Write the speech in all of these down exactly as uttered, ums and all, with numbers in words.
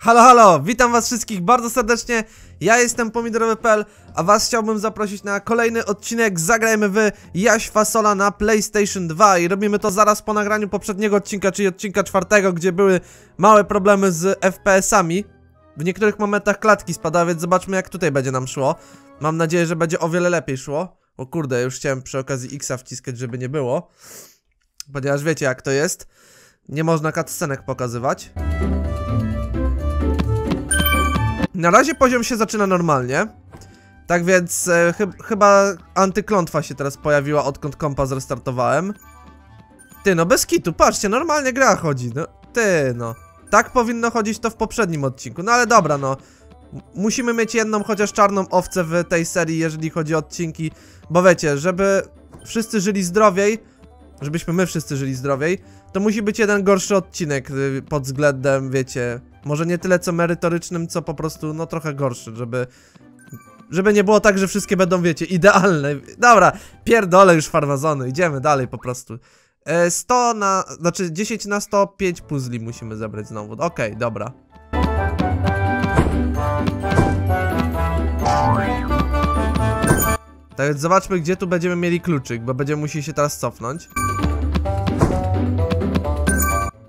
Halo, halo! Witam was wszystkich bardzo serdecznie, ja jestem Pomidorowy kropka pe el, a was chciałbym zaprosić na kolejny odcinek Zagrajmy w Jaś Fasola na PlayStation dwa i robimy to zaraz po nagraniu poprzedniego odcinka, czyli odcinka czwartego, gdzie były małe problemy z F P S-ami. W niektórych momentach klatki spadały, więc zobaczmy jak tutaj będzie nam szło. Mam nadzieję, że będzie o wiele lepiej szło. O kurde, już chciałem przy okazji X-a wciskać, żeby nie było. Ponieważ wiecie jak to jest, nie można cutscenek pokazywać. Na razie poziom się zaczyna normalnie. Tak więc e, chyb chyba antyklątwa się teraz pojawiła, odkąd kompa zrestartowałem. Ty no, bez kitu, patrzcie, normalnie gra chodzi, no. Ty no, tak powinno chodzić to w poprzednim odcinku, no ale dobra no. Musimy mieć jedną chociaż czarną owcę w tej serii, jeżeli chodzi o odcinki. Bo wiecie, żeby wszyscy żyli zdrowiej, żebyśmy my wszyscy żyli zdrowiej, to musi być jeden gorszy odcinek pod względem, wiecie, może nie tyle co merytorycznym, co po prostu, no trochę gorszy, żeby żeby nie było tak, że wszystkie będą, wiecie, idealne. Dobra, pierdolę już farmazony, idziemy dalej po prostu. sto na, znaczy dziesięć na sto, pięć puzli musimy zebrać znowu, okej, okay, dobra. Tak więc zobaczmy, gdzie tu będziemy mieli kluczyk, bo będziemy musieli się teraz cofnąć.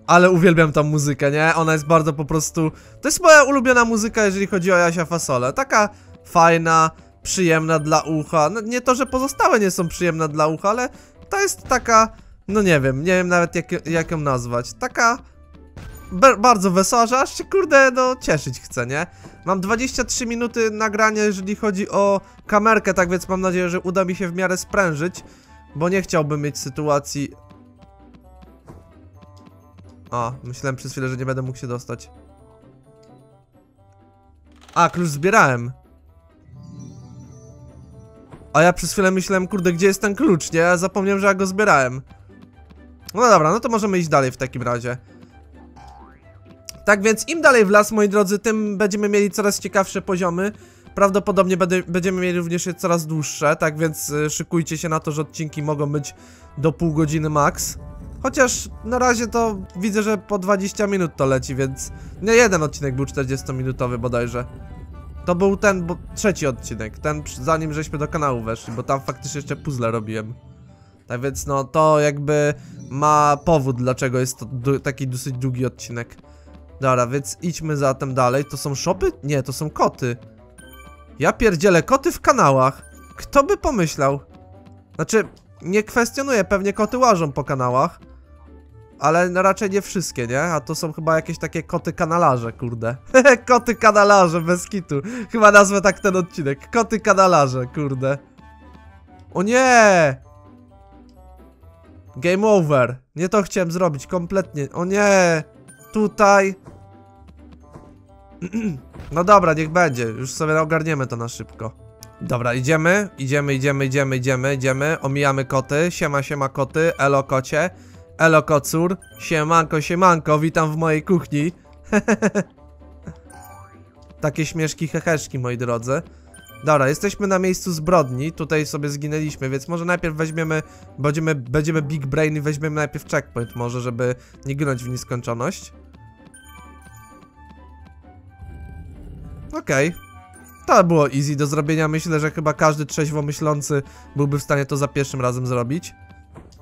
Ale uwielbiam tą muzykę, nie? Ona jest bardzo po prostu... To jest moja ulubiona muzyka, jeżeli chodzi o Jasia Fasolę. Taka fajna, przyjemna dla ucha. No, nie to, że pozostałe nie są przyjemne dla ucha, ale ta jest taka... No nie wiem, nie wiem nawet jak, jak ją nazwać. Taka... bardzo wesoła, że aż się kurde, no cieszyć chcę, nie? Mam dwadzieścia trzy minuty nagrania, jeżeli chodzi o kamerkę, tak więc mam nadzieję, że uda mi się w miarę sprężyć, bo nie chciałbym mieć sytuacji... A, myślałem przez chwilę, że nie będę mógł się dostać. A, klucz zbierałem. A ja przez chwilę myślałem, kurde, gdzie jest ten klucz, nie? Ja zapomniałem, że ja go zbierałem. No dobra, no to możemy iść dalej w takim razie. Tak więc im dalej w las, moi drodzy, tym będziemy mieli coraz ciekawsze poziomy. Prawdopodobnie będziemy mieli również je coraz dłuższe, tak więc szykujcie się na to, że odcinki mogą być do pół godziny max. Chociaż na razie to widzę, że po dwadzieścia minut to leci, więc nie jeden odcinek był czterdziestominutowy bodajże. To był ten, bo trzeci odcinek, ten zanim żeśmy do kanału weszli, bo tam faktycznie jeszcze puzzle robiłem. Tak więc no to jakby ma powód, dlaczego jest to taki dosyć długi odcinek. Dobra, więc idźmy zatem dalej. To są szopy? Nie, to są koty. Ja pierdzielę, koty w kanałach. Kto by pomyślał? Znaczy, nie kwestionuję, pewnie koty łażą po kanałach, ale no raczej nie wszystkie, nie? A to są chyba jakieś takie koty kanalarze, kurde. Koty kanalarze, bez kitu. Chyba nazwę tak ten odcinek. Koty kanalarze, kurde. O nie! Game over. Nie to chciałem zrobić, kompletnie. O nie! Tutaj. No dobra, niech będzie. Już sobie ogarniemy to na szybko. Dobra, idziemy, idziemy, idziemy, idziemy, idziemy, idziemy. Omijamy koty. Siema, siema koty. Elo kocie. Elo kocur. Siemanko, siemanko. Witam w mojej kuchni. Takie śmieszki, heheszki, moi drodzy. Dobra, jesteśmy na miejscu zbrodni. Tutaj sobie zginęliśmy, więc może najpierw weźmiemy... Będziemy, będziemy big brain i weźmiemy najpierw checkpoint może, żeby nie ginąć w nieskończoność. Okej. Okay. To było easy do zrobienia. Myślę, że chyba każdy trzeźwo myślący byłby w stanie to za pierwszym razem zrobić.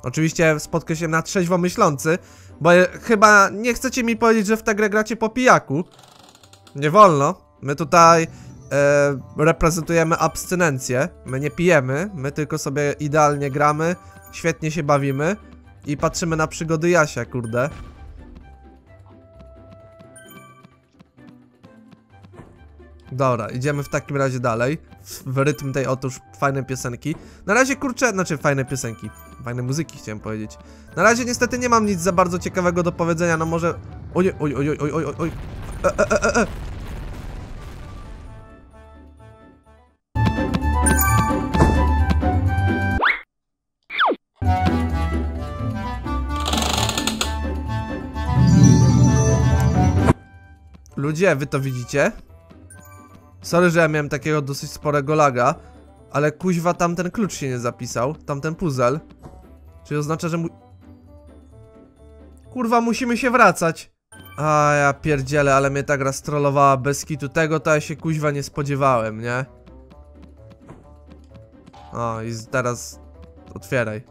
Oczywiście spotkę się na trzeźwo myślący, bo chyba nie chcecie mi powiedzieć, że w tę grę gracie po pijaku. Nie wolno. My tutaj... E, reprezentujemy abstynencję. My nie pijemy, my tylko sobie idealnie gramy, świetnie się bawimy i patrzymy na przygody Jasia, kurde. Dobra, idziemy w takim razie dalej w, w rytm tej otóż fajnej piosenki. Na razie kurczę, znaczy fajne piosenki, fajne muzyki chciałem powiedzieć. Na razie niestety nie mam nic za bardzo ciekawego do powiedzenia, no może... Oj, oj, oj, oj, oj, oj, oj. E, e, e, e. Ludzie, wy to widzicie? Sorry, że ja miałem takiego dosyć sporego laga, ale kuźwa tamten klucz się nie zapisał, tamten puzzle. Czyli oznacza, że mu... Kurwa, musimy się wracać. A ja pierdzielę, ale mnie ta gra strollowała bez kitu. Tego to ja się kuźwa nie spodziewałem, nie? O, i teraz otwieraj.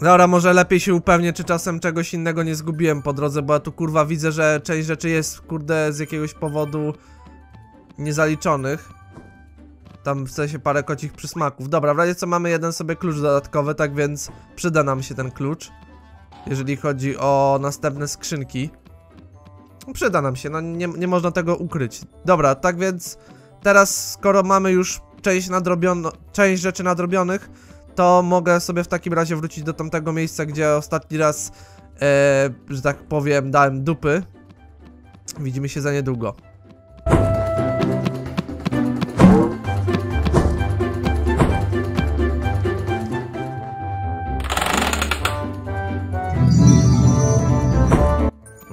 Dobra, może lepiej się upewnię, czy czasem czegoś innego nie zgubiłem po drodze, bo ja tu kurwa widzę, że część rzeczy jest, kurde, z jakiegoś powodu niezaliczonych. Tam w sensie parę kocich przysmaków. Dobra, w razie co mamy jeden sobie klucz dodatkowy, tak więc przyda nam się ten klucz. Jeżeli chodzi o następne skrzynki. Przyda nam się, no nie, nie można tego ukryć. Dobra, tak więc teraz skoro mamy już część, nadrobiono, część rzeczy nadrobionych, to mogę sobie w takim razie wrócić do tamtego miejsca, gdzie ostatni raz, ee, że tak powiem, dałem dupy. Widzimy się za niedługo.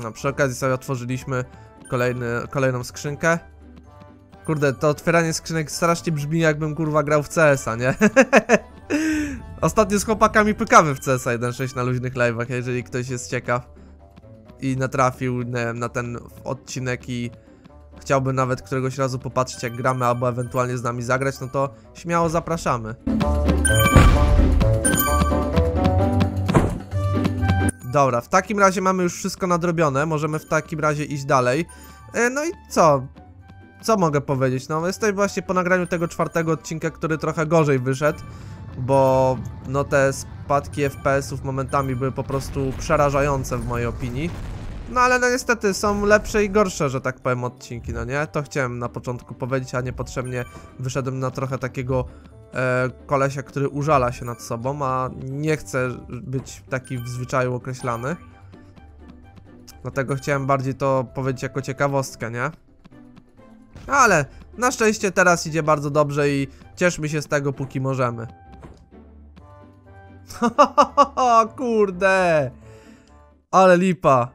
No, przy okazji sobie otworzyliśmy kolejny, kolejną skrzynkę. Kurde, to otwieranie skrzynek strasznie brzmi, jakbym kurwa grał w C S a, nie? Ostatnio z chłopakami pykamy w C S jeden sześć na luźnych live'ach, jeżeli ktoś jest ciekaw i natrafił nie, na ten odcinek i chciałby nawet któregoś razu popatrzeć, jak gramy, albo ewentualnie z nami zagrać, no to śmiało zapraszamy. Dobra, w takim razie mamy już wszystko nadrobione, możemy w takim razie iść dalej. E, no i co? Co mogę powiedzieć? No, jesteśmy właśnie po nagraniu tego czwartego odcinka, który trochę gorzej wyszedł, bo no te spadki F P S ów momentami były po prostu przerażające w mojej opinii. No ale no niestety są lepsze i gorsze, że tak powiem, odcinki, no nie? To chciałem na początku powiedzieć, a niepotrzebnie wyszedłem na trochę takiego e, kolesia, który użala się nad sobą, a nie chcę być taki w zwyczaju określany. Dlatego chciałem bardziej to powiedzieć jako ciekawostkę, nie? Ale na szczęście teraz idzie bardzo dobrze i cieszmy się z tego, póki możemy. O kurde! Ale lipa.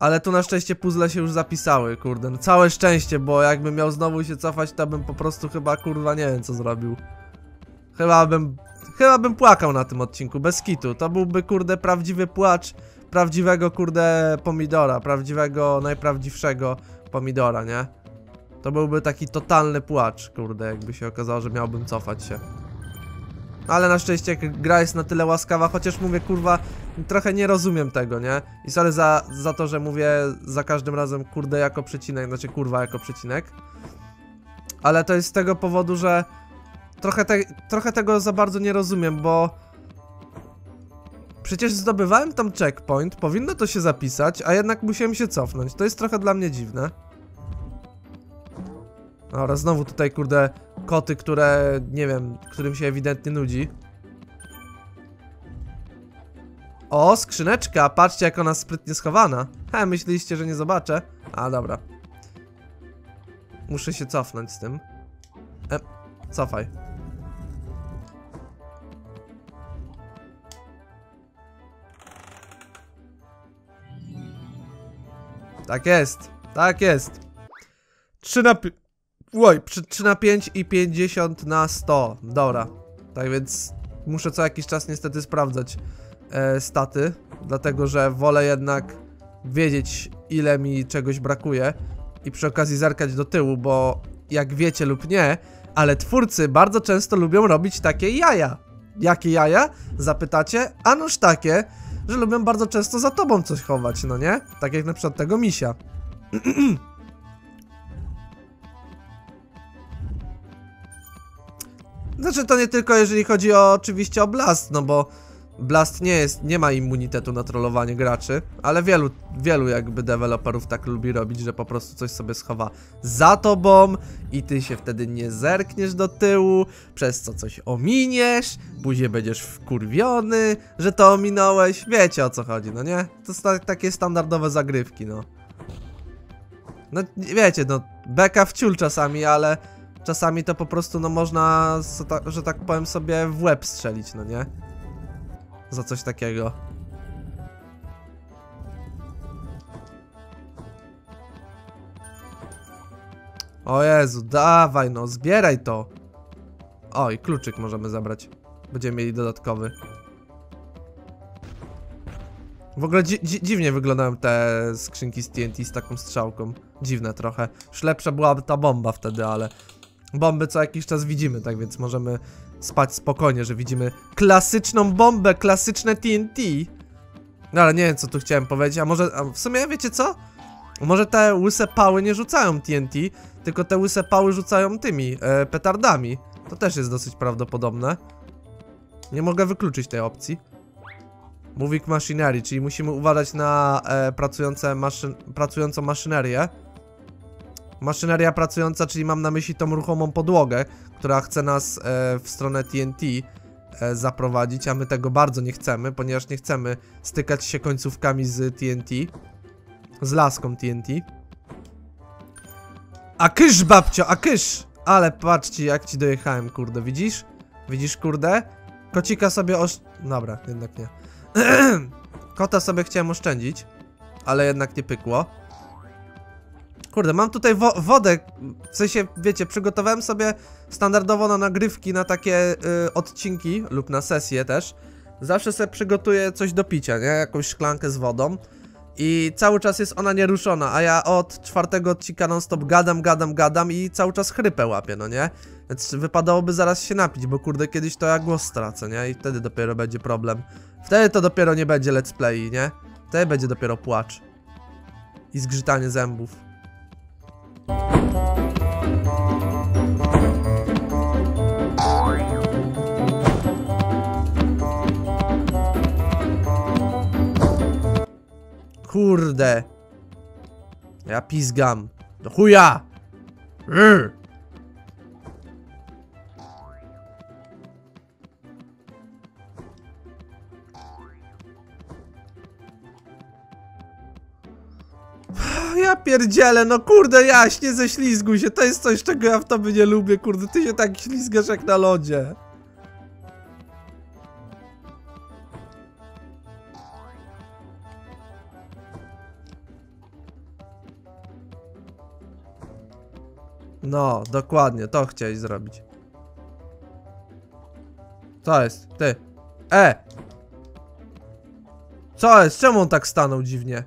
Ale tu na szczęście puzzle się już zapisały, kurde. No całe szczęście, bo jakbym miał znowu się cofać, to bym po prostu chyba, kurwa, nie wiem co zrobił. Chyba bym, chyba bym płakał na tym odcinku, bez kitu. To byłby, kurde, prawdziwy płacz prawdziwego, kurde, pomidora. Prawdziwego, najprawdziwszego pomidora, nie? To byłby taki totalny płacz, kurde, jakby się okazało, że miałbym cofać się. Ale na szczęście gra jest na tyle łaskawa, chociaż mówię, kurwa, trochę nie rozumiem tego, nie? I sorry za, za to, że mówię za każdym razem kurde jako przecinek, znaczy kurwa jako przecinek. Ale to jest z tego powodu, że trochę, te, trochę tego za bardzo nie rozumiem, bo przecież zdobywałem tam checkpoint, powinno to się zapisać, a jednak musiałem się cofnąć. To jest trochę dla mnie dziwne. Dobra, znowu tutaj, kurde, koty, które, nie wiem, którym się ewidentnie nudzi. O, skrzyneczka, patrzcie jak ona sprytnie schowana. He, myśleliście, że nie zobaczę? A, dobra. Muszę się cofnąć z tym. E, cofaj. Tak jest, tak jest. trzy na pięć i pięćdziesiąt na sto. Dobra, tak więc muszę co jakiś czas niestety sprawdzać e, staty, dlatego że wolę jednak wiedzieć, ile mi czegoś brakuje i przy okazji zerkać do tyłu, bo jak wiecie lub nie, ale twórcy bardzo często lubią robić takie jaja. Jakie jaja? Zapytacie? Anoż takie, że lubią bardzo często za tobą coś chować, no nie? Tak jak na przykład tego misia. Znaczy to nie tylko jeżeli chodzi o, oczywiście o Blast, no bo Blast nie jest, nie ma immunitetu na trollowanie graczy, ale wielu, wielu jakby deweloperów tak lubi robić, że po prostu coś sobie schowa za tobą i ty się wtedy nie zerkniesz do tyłu, przez co coś ominiesz, później będziesz wkurwiony, że to ominąłeś, wiecie o co chodzi, no nie? To są takie standardowe zagrywki, no. No wiecie, no beka w ciul czasami, ale... Czasami to po prostu, no można, że tak powiem, sobie w łeb strzelić, no nie? Za coś takiego. O Jezu, dawaj no, zbieraj to! O, i kluczyk możemy zabrać. Będziemy mieli dodatkowy. W ogóle dzi dzi dziwnie wyglądają te skrzynki z T N T z taką strzałką. Dziwne trochę. Już lepsza byłaby ta bomba wtedy, ale... Bomby co jakiś czas widzimy, tak więc możemy spać spokojnie, że widzimy klasyczną bombę, klasyczne T N T. No ale nie wiem, co tu chciałem powiedzieć, a może... A w sumie wiecie co? Może te łyse pały nie rzucają T N T, tylko te łyse pały rzucają tymi e, petardami. To też jest dosyć prawdopodobne. Nie mogę wykluczyć tej opcji. Moving machinery, czyli musimy uważać na e, pracujące maszyn pracującą maszynerię. Maszyneria pracująca, czyli mam na myśli tą ruchomą podłogę, która chce nas e, w stronę T N T e, zaprowadzić, a my tego bardzo nie chcemy, ponieważ nie chcemy stykać się końcówkami z T N T. Z laską T N T. A kysz, babcio, a kysz! Ale patrzcie, jak ci dojechałem, kurde, widzisz? Widzisz, kurde? Kocika sobie osz... Dobra, jednak nie. Kota sobie chciałem oszczędzić, ale jednak nie pykło. Kurde, mam tutaj wo wodę. W sensie, wiecie, przygotowałem sobie standardowo na nagrywki, na takie y, odcinki lub na sesje też. Zawsze sobie przygotuję coś do picia, nie? Jakąś szklankę z wodą. I cały czas jest ona nieruszona, a ja od czwartego odcinka non stop gadam, gadam, gadam i cały czas chrypę łapię, no nie? Więc wypadałoby zaraz się napić, bo kurde, kiedyś to ja głos stracę, nie? I wtedy dopiero będzie problem. Wtedy to dopiero nie będzie let's play, nie? Wtedy będzie dopiero płacz. I zgrzytanie zębów. Kurde. Ja pizgam. Do chuja! Rrr. Ja pierdzielę, no kurde, Jaś, nie ześlizguj się, to jest coś, czego ja w tobie nie lubię, kurde, ty się tak ślizgasz jak na lodzie. No, dokładnie, to chciałeś zrobić. Co jest? Ty. E! Co jest? Czemu on tak stanął dziwnie?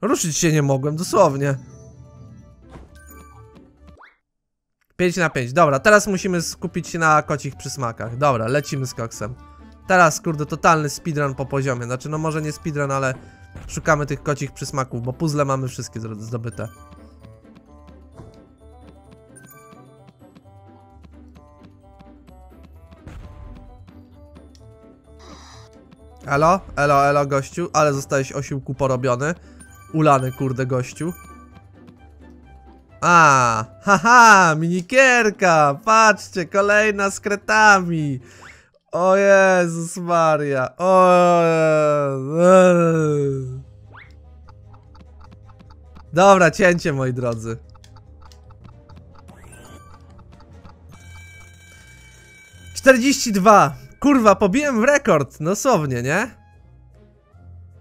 Ruszyć się nie mogłem, dosłownie. pięć na pięć, dobra, teraz musimy skupić się na kocich przysmakach. Dobra, lecimy z koksem. Teraz, kurde, totalny speedrun po poziomie. Znaczy, no może nie speedrun, ale szukamy tych kocich przysmaków, bo puzzle mamy wszystkie zdobyte. Elo, elo, elo, gościu, ale zostałeś osiłku porobiony. Ulany, kurde, gościu. A, haha, minikierka, patrzcie, kolejna z kretami. O Jezus Maria, o Jezus. Dobra, cięcie, moi drodzy. czterdzieści dwa. Kurwa, pobiłem w rekord, dosłownie, nie?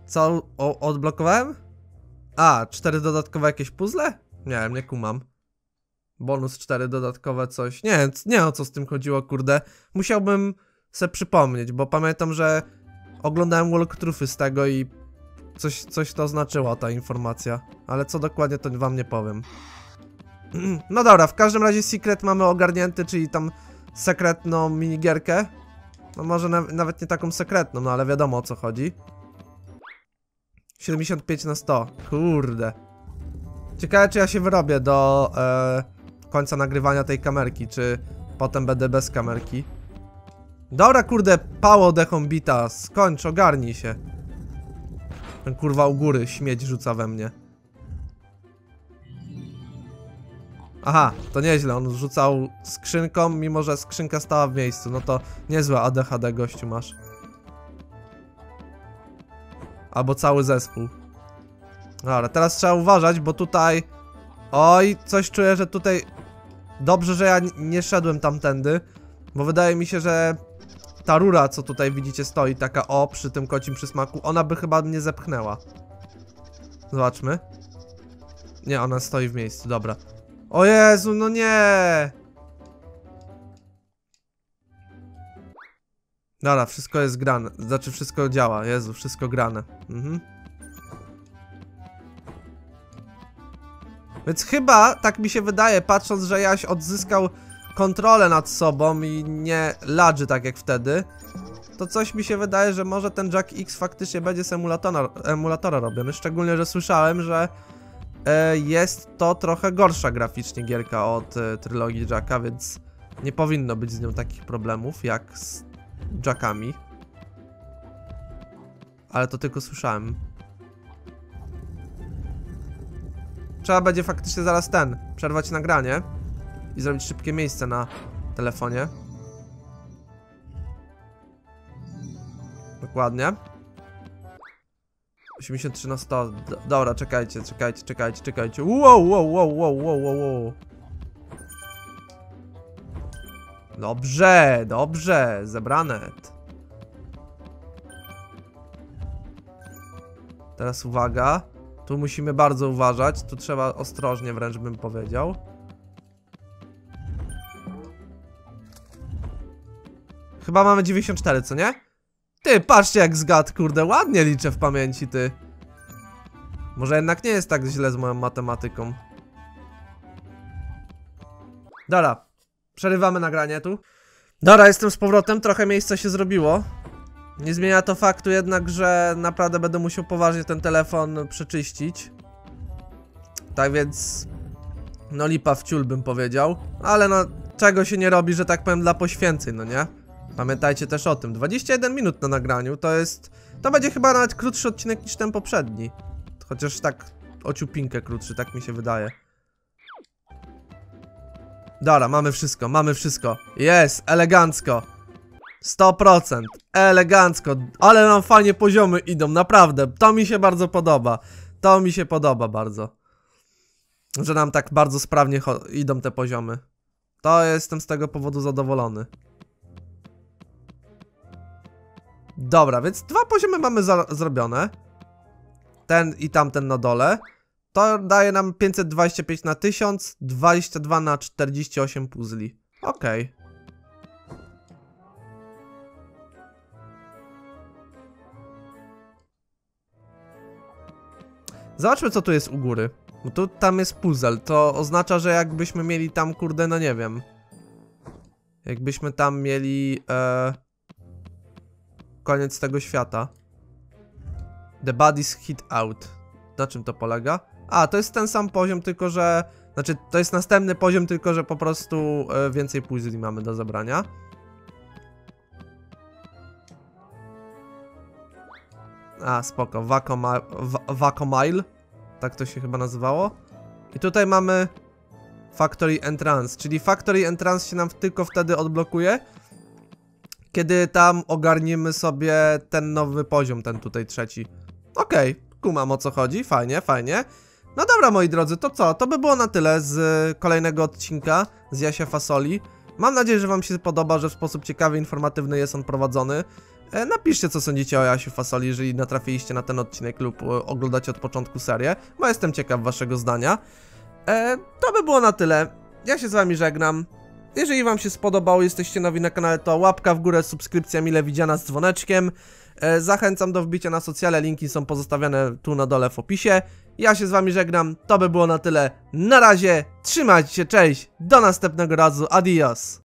Co, o, odblokowałem? A, cztery dodatkowe jakieś puzzle? Nie wiem, nie kumam. Bonus cztery dodatkowe coś. Nie, nie o co z tym chodziło, kurde. Musiałbym se przypomnieć, bo pamiętam, że oglądałem walkthroughy z tego i coś, coś to znaczyła ta informacja. Ale co dokładnie, to wam nie powiem. No dobra, w każdym razie secret mamy ogarnięty, czyli tam sekretną minigierkę. No może na, nawet nie taką sekretną, no ale wiadomo o co chodzi. siedemdziesiąt pięć na sto, kurde. Ciekawe, czy ja się wyrobię do e, końca nagrywania tej kamerki, czy potem będę bez kamerki. Dobra, kurde, pało dechą bita, skończ, ogarnij się. Ten kurwa u góry śmieć rzuca we mnie. Aha, to nieźle, on rzucał skrzynką, mimo że skrzynka stała w miejscu. No to niezłe A D H D, gościu, masz. Albo cały zespół. Dobra, teraz trzeba uważać, bo tutaj... Oj, coś czuję, że tutaj... Dobrze, że ja nie szedłem tamtędy. Bo wydaje mi się, że ta rura, co tutaj widzicie, stoi taka o, przy tym kocim przysmaku, ona by chyba mnie zepchnęła. Zobaczmy. Nie, ona stoi w miejscu, dobra. O Jezu, no nie! Dobra, wszystko jest grane. Znaczy, wszystko działa. Jezu, wszystko grane. Mhm. Więc chyba, tak mi się wydaje, patrząc, że Jaś odzyskał kontrolę nad sobą i nie ladży tak jak wtedy, to coś mi się wydaje, że może ten Jack X faktycznie będzie z emulatora, emulatora robiony. Szczególnie, że słyszałem, że e, jest to trochę gorsza graficznie gierka od e, trylogii Jacka, więc nie powinno być z nią takich problemów jak z Jackami. Ale to tylko słyszałem. Trzeba będzie faktycznie zaraz ten, przerwać nagranie i zrobić szybkie miejsce na telefonie. Dokładnie. osiemdziesiąt trzy na sto. Dobra, czekajcie, czekajcie, czekajcie, czekajcie. Wow, wow, wow, wow, wow, wow. Dobrze, dobrze, zebranet. Teraz uwaga. Tu musimy bardzo uważać, tu trzeba ostrożnie wręcz bym powiedział. Chyba mamy dziewięćdziesiąt cztery, co nie? Ty, patrzcie jak zgadł, kurde, ładnie liczę w pamięci, ty. Może jednak nie jest tak źle z moją matematyką. Dobra, przerywamy nagranie tu. Dobra, jestem z powrotem, trochę miejsca się zrobiło. Nie zmienia to faktu jednak, że naprawdę będę musiał poważnie ten telefon przeczyścić. Tak więc, no lipa w ciul bym powiedział. Ale no, czego się nie robi, że tak powiem, dla poświęceń, no nie? Pamiętajcie też o tym, dwadzieścia jeden minut na nagraniu, to jest... To będzie chyba nawet krótszy odcinek niż ten poprzedni. Chociaż tak o ciupinkę krótszy, tak mi się wydaje. Dobra, mamy wszystko, mamy wszystko. Jest, elegancko. sto procent, elegancko, ale nam fajnie poziomy idą, naprawdę, to mi się bardzo podoba. To mi się podoba bardzo. Że nam tak bardzo sprawnie idą te poziomy. To jestem z tego powodu zadowolony. Dobra, więc dwa poziomy mamy zrobione. Ten i tamten na dole. To daje nam pięćset dwadzieścia pięć na tysiąc, dwadzieścia dwa na czterdzieści osiem puzli. Okej. Okay. Zobaczmy, co tu jest u góry. Bo tu tam jest puzzle. To oznacza, że jakbyśmy mieli tam, kurde, no nie wiem. Jakbyśmy tam mieli... E... Koniec tego świata. The Baddies Hit Out. Na czym to polega? A, to jest ten sam poziom, tylko że... Znaczy, to jest następny poziom, tylko że po prostu e, więcej puzzli mamy do zabrania. A, spoko, Waco Mile. Tak to się chyba nazywało. I tutaj mamy Factory Entrance, czyli Factory Entrance się nam tylko wtedy odblokuje, kiedy tam ogarnimy sobie ten nowy poziom, ten tutaj trzeci. Okej, okay, kumam o co chodzi, fajnie, fajnie. No dobra moi drodzy, to co? To by było na tyle z kolejnego odcinka z Jasia Fasoli. Mam nadzieję, że wam się podoba, że w sposób ciekawy, informatywny jest on prowadzony. Napiszcie, co sądzicie o Jasiu Fasoli, jeżeli natrafiliście na ten odcinek lub oglądacie od początku serię, bo jestem ciekaw waszego zdania. E, to by było na tyle. Ja się z wami żegnam. Jeżeli wam się spodobało, jesteście nowi na kanale, to łapka w górę, subskrypcja mile widziana z dzwoneczkiem. E, zachęcam do wbicia na socjale, linki są pozostawiane tu na dole w opisie. Ja się z wami żegnam, to by było na tyle. Na razie, trzymajcie się, cześć, do następnego razu, adios!